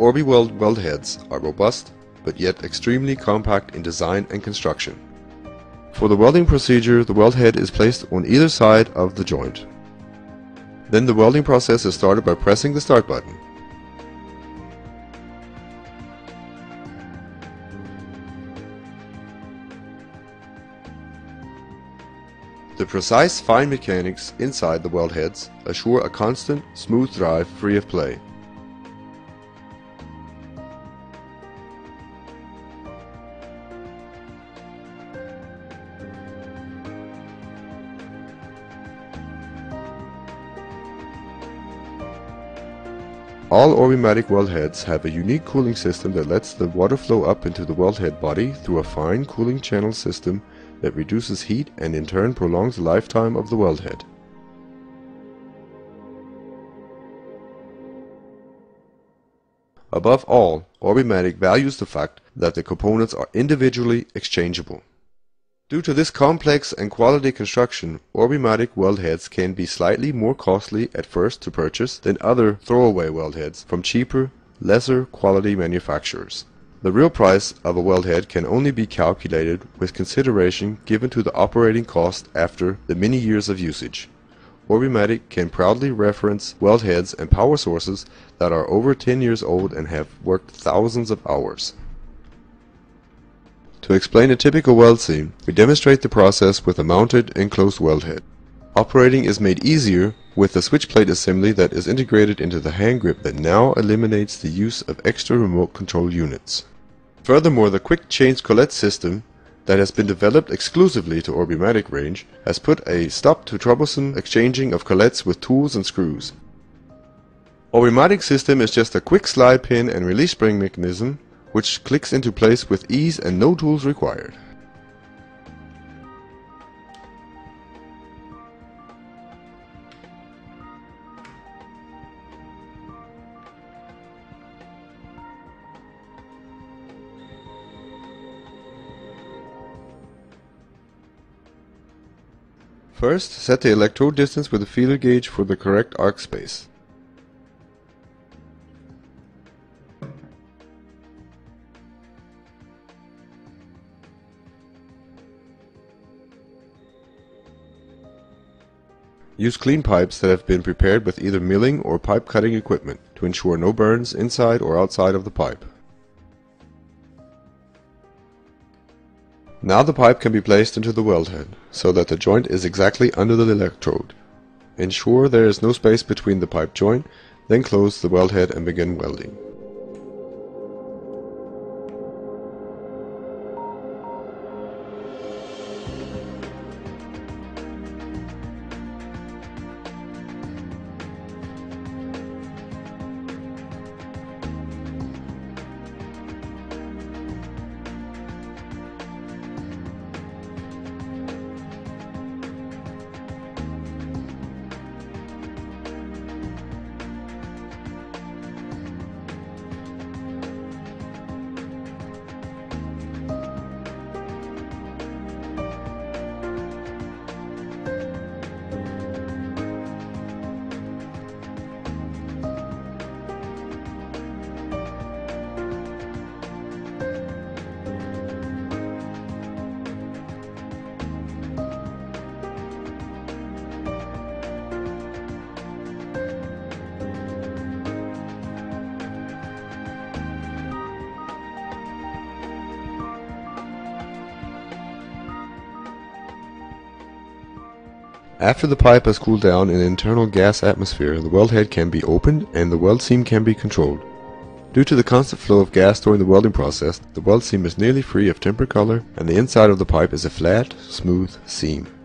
ORBIWELD weldheads are robust, but yet extremely compact in design and construction. For the welding procedure, the weldhead is placed on either side of the joint. Then the welding process is started by pressing the start button. The precise fine mechanics inside the weldheads assure a constant, smooth drive free of play. All Orbimatic weldheads have a unique cooling system that lets the water flow up into the weldhead body through a fine cooling channel system that reduces heat and in turn prolongs the lifetime of the weldhead. Above all, Orbimatic values the fact that the components are individually exchangeable. Due to this complex and quality construction, Orbimatic weldheads can be slightly more costly at first to purchase than other throwaway weldheads from cheaper, lesser quality manufacturers. The real price of a weldhead can only be calculated with consideration given to the operating cost after the many years of usage. Orbimatic can proudly reference weldheads and power sources that are over 10 years old and have worked thousands of hours. To explain a typical weld seam, we demonstrate the process with a mounted enclosed weldhead. Operating is made easier with the switch plate assembly that is integrated into the hand grip that now eliminates the use of extra remote control units. Furthermore, the quick change Collet system that has been developed exclusively to Orbimatic range has put a stop to troublesome exchanging of Collets with tools and screws. Orbimatic system is just a quick slide pin and release spring mechanism which clicks into place with ease and no tools required. First, set the electrode distance with a feeler gauge for the correct arc space. Use clean pipes that have been prepared with either milling or pipe cutting equipment to ensure no burns inside or outside of the pipe. Now the pipe can be placed into the weldhead so that the joint is exactly under the electrode. Ensure there is no space between the pipe joint, then close the weldhead and begin welding. After the pipe has cooled down in an internal gas atmosphere, the weldhead can be opened and the weld seam can be controlled. Due to the constant flow of gas during the welding process, the weld seam is nearly free of temper color and the inside of the pipe is a flat, smooth seam.